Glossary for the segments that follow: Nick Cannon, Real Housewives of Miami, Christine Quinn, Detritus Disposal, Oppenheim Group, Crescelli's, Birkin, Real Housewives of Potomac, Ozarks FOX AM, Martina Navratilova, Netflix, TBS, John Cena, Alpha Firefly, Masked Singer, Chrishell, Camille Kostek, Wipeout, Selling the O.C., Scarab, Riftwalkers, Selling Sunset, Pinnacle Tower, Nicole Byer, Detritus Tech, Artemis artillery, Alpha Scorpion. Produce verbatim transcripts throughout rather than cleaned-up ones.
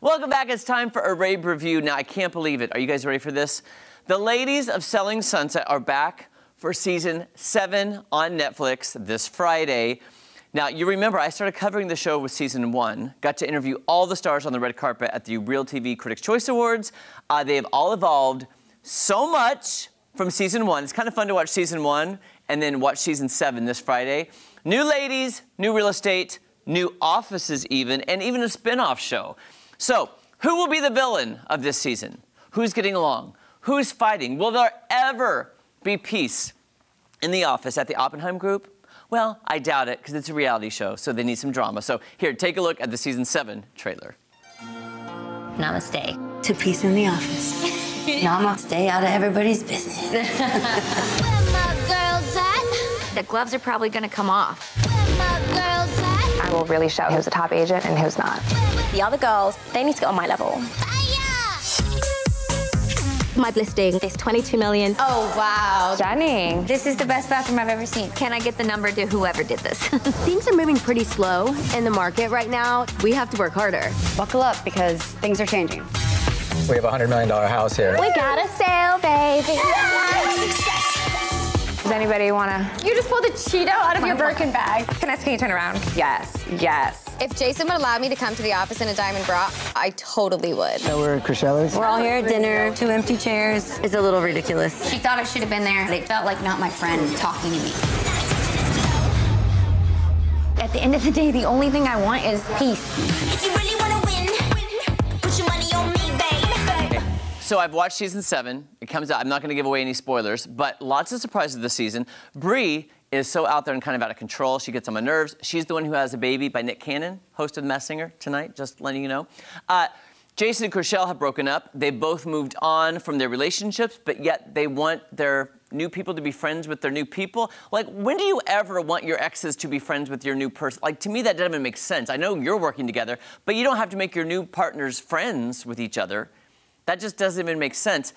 Welcome back. It's time for a rave review. Now, I can't believe it. Are you guys ready for this? The ladies of Selling Sunset are back for season seven on Netflix this Friday. Now, you remember, I started covering the show with season one, got to interview all the stars on the red carpet at the Real T V Critics' Choice Awards. Uh, they have all evolved so much from season one. It's kind of fun to watch season one and then watch season seven this Friday. New ladies, new real estate, new offices even, and even a spinoff show. So, who will be the villain of this season? Who's getting along? Who's fighting? Will there ever be peace in the office at the Oppenheim Group? Well, I doubt it, because it's a reality show, so they need some drama. So, here, take a look at the season seven trailer. Namaste. To peace in the office. Namaste out of everybody's business. Where my girls at? The gloves are probably going to come off. Where my girls at? I will really shout who's a top agent and who's not. The other girls, they need to get on my level. Fire! My listing is twenty-two million. Oh, wow. Stunning. This is the best bathroom I've ever seen. Can I get the number to whoever did this? Things are moving pretty slow in the market right now. We have to work harder. Buckle up, because things are changing. We have a one hundred million dollar house here. We got a sale, baby. Yes! Does anybody want to? You just pulled a Cheeto out of your Birkin bag. Can I ask, can you turn around? Yes, yes. If Jason would allow me to come to the office in a diamond bra, I totally would. So we're at Crescelli's? We're all here at dinner, two empty chairs. It's a little ridiculous. She thought I should have been there. It felt like not my friend talking to me. At the end of the day, the only thing I want is peace. If you really want to win, put your money on me, babe. Okay. So I've watched season seven. It comes out. I'm not going to give away any spoilers, but lots of surprises this season. Bree is so out there and kind of out of control. She gets on my nerves. She's the one who has a baby by Nick Cannon, host of The Masked Singer tonight, just letting you know. Uh, Jason and Chrishell have broken up. They both moved on from their relationships, but yet they want their new people to be friends with their new people. Like, when do you ever want your exes to be friends with your new person? Like, to me, that doesn't even make sense. I know you're working together, but you don't have to make your new partners friends with each other. That just doesn't even make sense.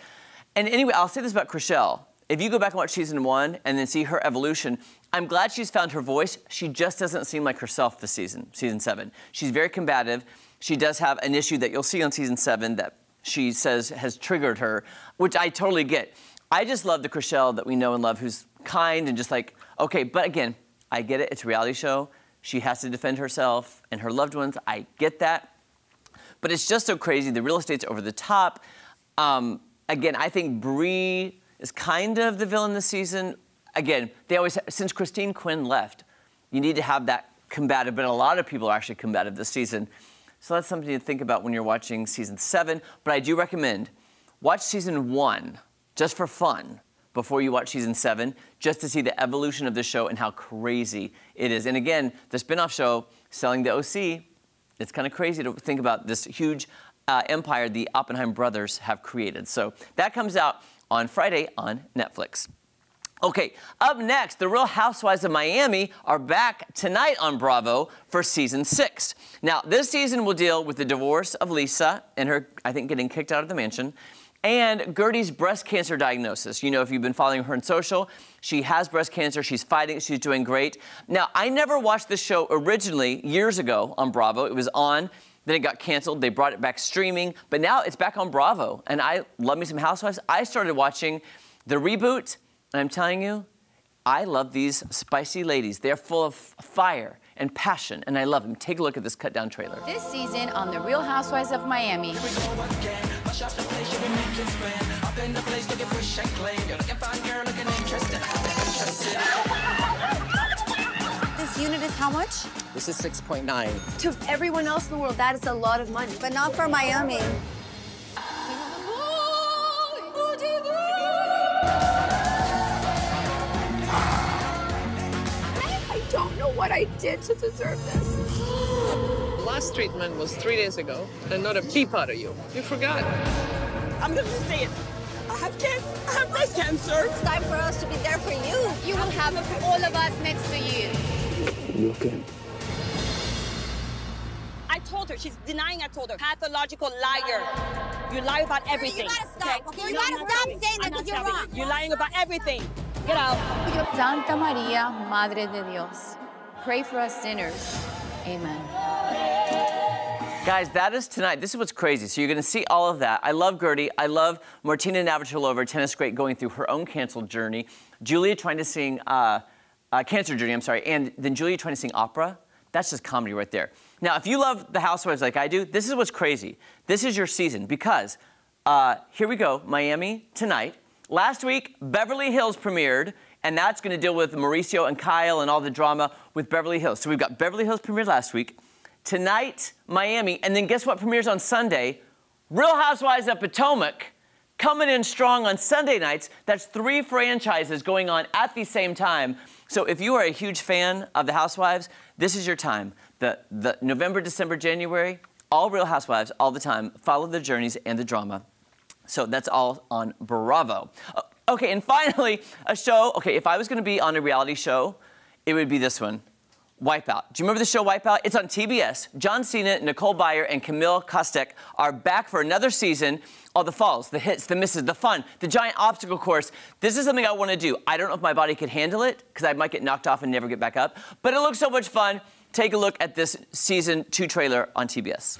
And anyway, I'll say this about Chrishell. If you go back and watch season one and then see her evolution, I'm glad she's found her voice. She just doesn't seem like herself this season, season seven. She's very combative. She does have an issue that you'll see on season seven that she says has triggered her, which I totally get. I just love the Chrishell that we know and love, who's kind and just like, okay, but again, I get it. It's a reality show. She has to defend herself and her loved ones. I get that. But it's just so crazy. The real estate's over the top. Um, again, I think Bree is kind of the villain this season. Again, they always, since Christine Quinn left, you need to have that combative, but a lot of people are actually combative this season. So that's something to think about when you're watching season seven, but I do recommend watch season one just for fun before you watch season seven, just to see the evolution of the show and how crazy it is. And again, the spinoff show, Selling the O C, it's kind of crazy to think about this huge uh, empire the Oppenheim brothers have created. So that comes out on Friday on Netflix. Okay, up next, the Real Housewives of Miami are back tonight on Bravo for season six. Now, this season will deal with the divorce of Lisa and her, I think, getting kicked out of the mansion, and Gertie's breast cancer diagnosis. You know, if you've been following her on social, she has breast cancer, she's fighting, she's doing great. Now, I never watched this show originally years ago on Bravo. It was on, then it got canceled. They brought it back streaming, but now it's back on Bravo. And I love me some Housewives. I started watching the reboot, and I'm telling you, I love these spicy ladies. They're full of fire and passion, and I love them. Take a look at this cut-down trailer. This season on The Real Housewives of Miami. Unit is how much? This is six point nine. To everyone else in the world, that is a lot of money. But not for Miami. I don't know what I did to deserve this. Last treatment was three days ago, and not a peep out of you. You forgot. I'm gonna say it. I have kids. I have breast cancer. It's time for us to be there for you. You will have it for all of us next to you. Okay. I told her. She's denying I told her. Pathological liar. You lie about everything. You gotta stop, okay? You gotta stop saying that because you're wrong. You're lying about everything. Get out. Santa Maria, Madre de Dios. Pray for us sinners. Amen. Guys, that is tonight. This is what's crazy. So you're going to see all of that. I love Gertie. I love Martina Navratilova, tennis great, going through her own canceled journey. Julia trying to sing, uh, uh, cancer journey, I'm sorry. And then Julia trying to sing opera. That's just comedy right there. Now, if you love The Housewives like I do, this is what's crazy. This is your season because uh, here we go, Miami tonight. Last week, Beverly Hills premiered, and that's going to deal with Mauricio and Kyle and all the drama with Beverly Hills. So we've got Beverly Hills premiered last week. Tonight, Miami, and then guess what premieres on Sunday? Real Housewives of Potomac, coming in strong on Sunday nights. That's three franchises going on at the same time. So if you are a huge fan of The Housewives, this is your time. The, the November, December, January, all Real Housewives, all the time. Follow their journeys and the drama. So that's all on Bravo. Okay, and finally, a show. Okay, if I was going to be on a reality show, it would be this one. Wipeout. Do you remember the show Wipeout? It's on T B S. John Cena, Nicole Byer, and Camille Kostek are back for another season. All the falls, the hits, the misses, the fun, the giant obstacle course. This is something I want to do. I don't know if my body could handle it because I might get knocked off and never get back up. But it looks so much fun. Take a look at this season two trailer on T B S.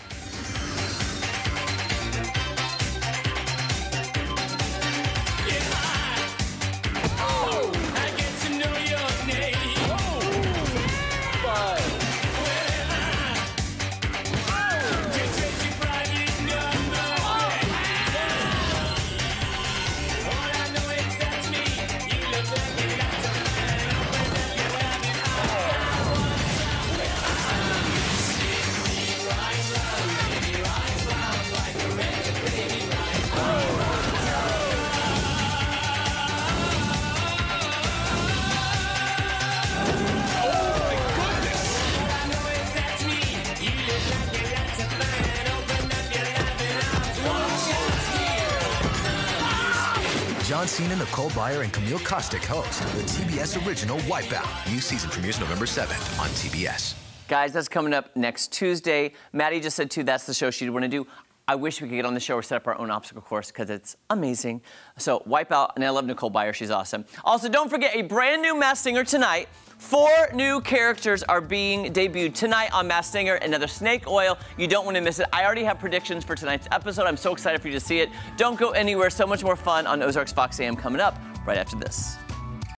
John Cena, Nicole Byer, and Camille Kostek host the T B S original Wipeout. New season premieres November seventh on T B S. Guys, that's coming up next Tuesday. Maddie just said, too, that's the show she'd want to do. I wish we could get on the show or set up our own obstacle course because it's amazing. So Wipeout, and I love Nicole Byer. She's awesome. Also, don't forget a brand new Masked Singer tonight. Four new characters are being debuted tonight on Masked Singer, another snake oil. You don't want to miss it. I already have predictions for tonight's episode. I'm so excited for you to see it. Don't go anywhere. So much more fun on Ozarks Fox A M coming up right after this.